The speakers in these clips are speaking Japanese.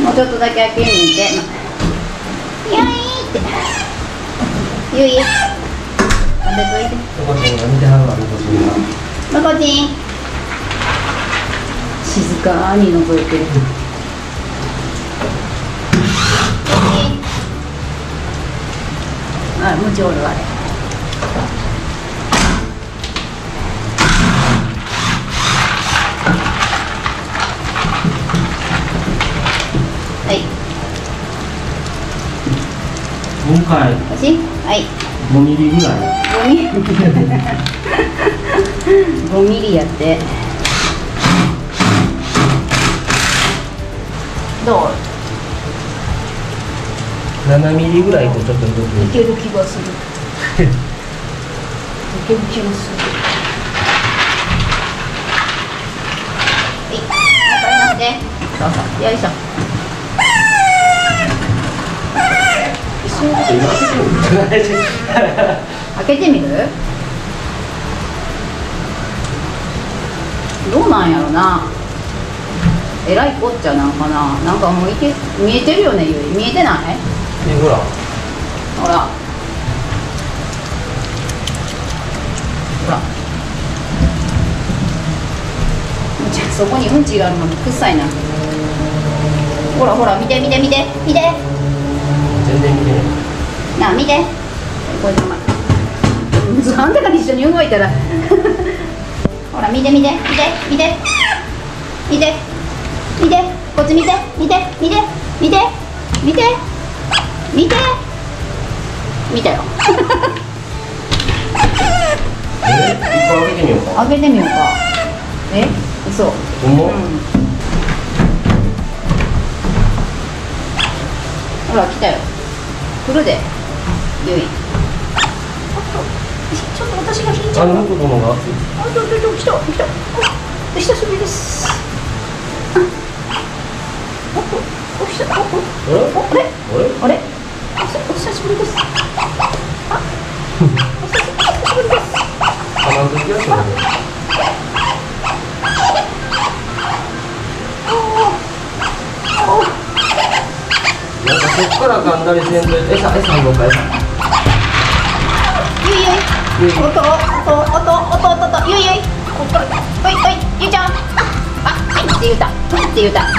もうちょっとだけ開けにいて、ゆいってゆい食べといて。ロコチン静かにのぞいてる。あ、むちおるあれ。今回5ミリぐらい。5ミリやって。どう？7ミリぐらいこうちょっと動く。いける気がする。いける気がする。はい、頑張りますね。よいしょ。開けてみる？どうなんやろな。えらいこっちゃなんかな。なんかもう見えてるよね、ゆい。見えてない？ほら。ほら。ほら。じゃあそこにうんちがあるのに臭いな。ほらほら、見て見て見て見て。全然見てない。なあ見て、これなんだか一緒に動いたらほら見て見て見て見て見て見て、こっち見て見て見て見て見て見て見たよ。開けてみようか。開けてみようか。え、嘘。ほら来たよ。来るで。ゆい、ちょっと私が引いちゃう。あ、どこのが？あ、ど来た来た。お久しぶりです。お久しぶり。あれ？お久しぶりです。あ、お久しぶりです。あ、なんで来たの？なんかそっからがんだりせんと餌のか餌。ゆいゆい、音、音、音、音、音、ゆいゆい、こっから、おいおい、ゆいちゃん、あ、はいって言うた、はいって言うた、は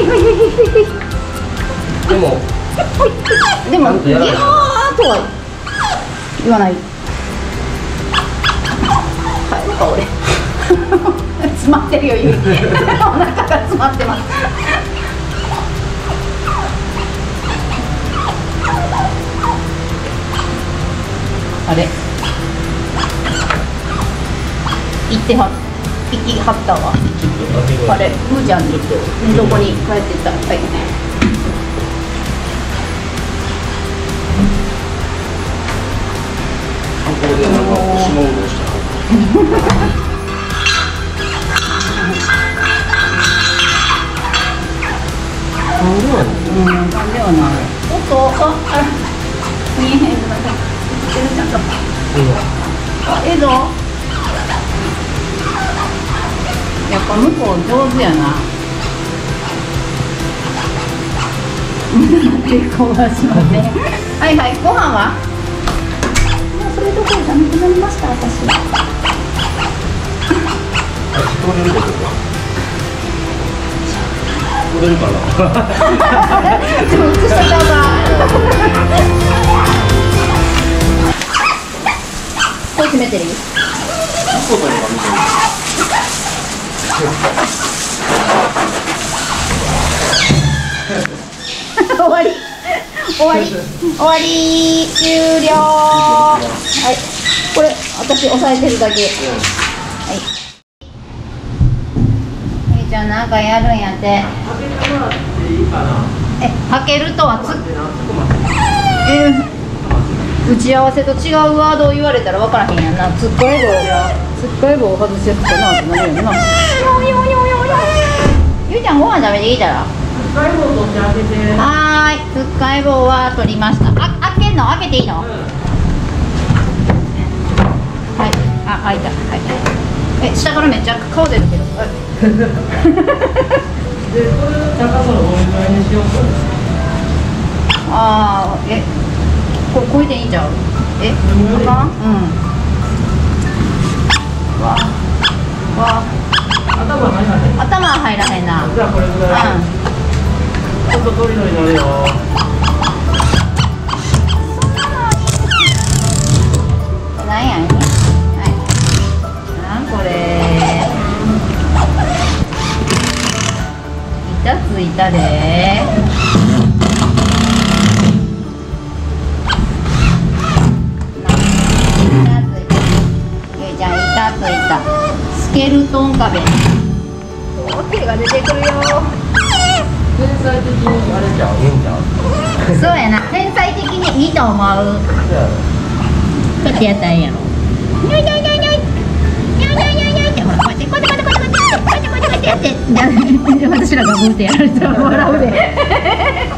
いはいはいはいはい。でも、いやーとは言わない。はい、なんか俺、詰まってるよゆい。お腹が詰まってます。あれ。息張ったわ。あれ、むーちゃんにどこに帰ってった。はい、ここでなんか腰の運動したなんではない。あ、見えへんのちゃんと。あ、ええぞ。やっぱ向こう上手やな。はいはい、ご飯は？もうそれどころじゃなくなりました私。取れるかな。終わり終わり終わり終了。はい、これ私押さえてるだけ。はい、ゆいちゃんなんかやるんやって。え、はけるとは打ち合わせと違うワードを言われたら分からへんやんな。つっこえ棒。つっかい棒を外してたなってなるよな。ゆうちゃんご飯食べていいたら。つっかい棒取って開けて。はーい、つっかい棒は取りました。あ、開けんの？開けていいの？開いた。はい。え、下からめっちゃ顔出るけど。で、これ高さをどのぐらいにしようかです。ああ、え、これでいいんじゃん。え、あかん？うん。わあ、わあ。頭入らへん。頭入らへんな。じゃあこれぐらい。ちょっとドリドリなるよ。いたでー。じゃあ板ついた。スケルトン壁。お手が出てくるよ。天才的にあれじゃん、いいんじゃん。そうやな。天才的にいいと思う。こうやってやったらいいやろ。にょいにょいにょいにょい。にょいにょいにょいにょいってほら、こうやってこうやってこうやって。私らがブーってやると笑うで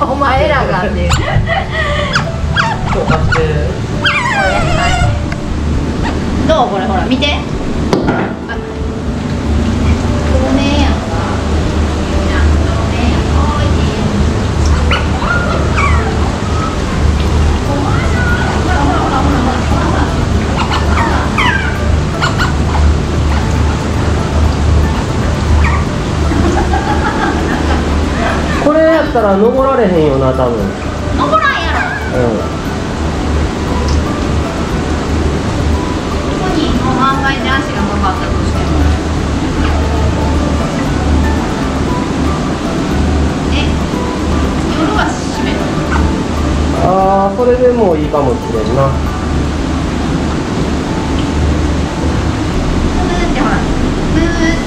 お前らがっていうどうこれほら見て透明やんか登られへんよな、多分。登らんやろ。うん。ここにもう満開で足がかかったとしても。え、夜は閉める。ああ、それでもういいかもしれんな。ブーってほら、ブーって。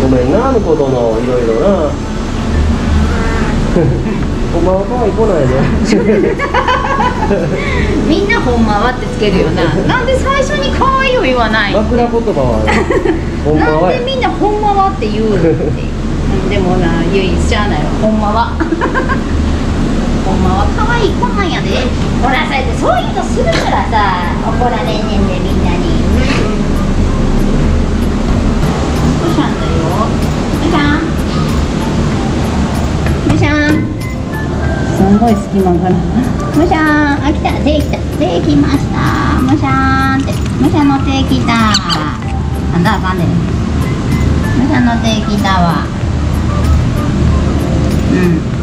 ごめんな、婿殿、いろいろな。ほんまは可愛い来ないね。みんなほんまはってつけるよな。なんで最初に可愛いを言わない。枕言葉はある。なんでみんなほんまはって言うのって。でもな、唯一しゃあないわ。ほんまは。ほんまは可愛い来ないやで。ほら、そういうのするからさ、怒られんねんで、みんなに。すごい隙間がある。むしゃーん、あ、来た、できました。むしゃーんって、むしゃの手来た。なんだ、あかんねん。むしゃの手来たわ。うん。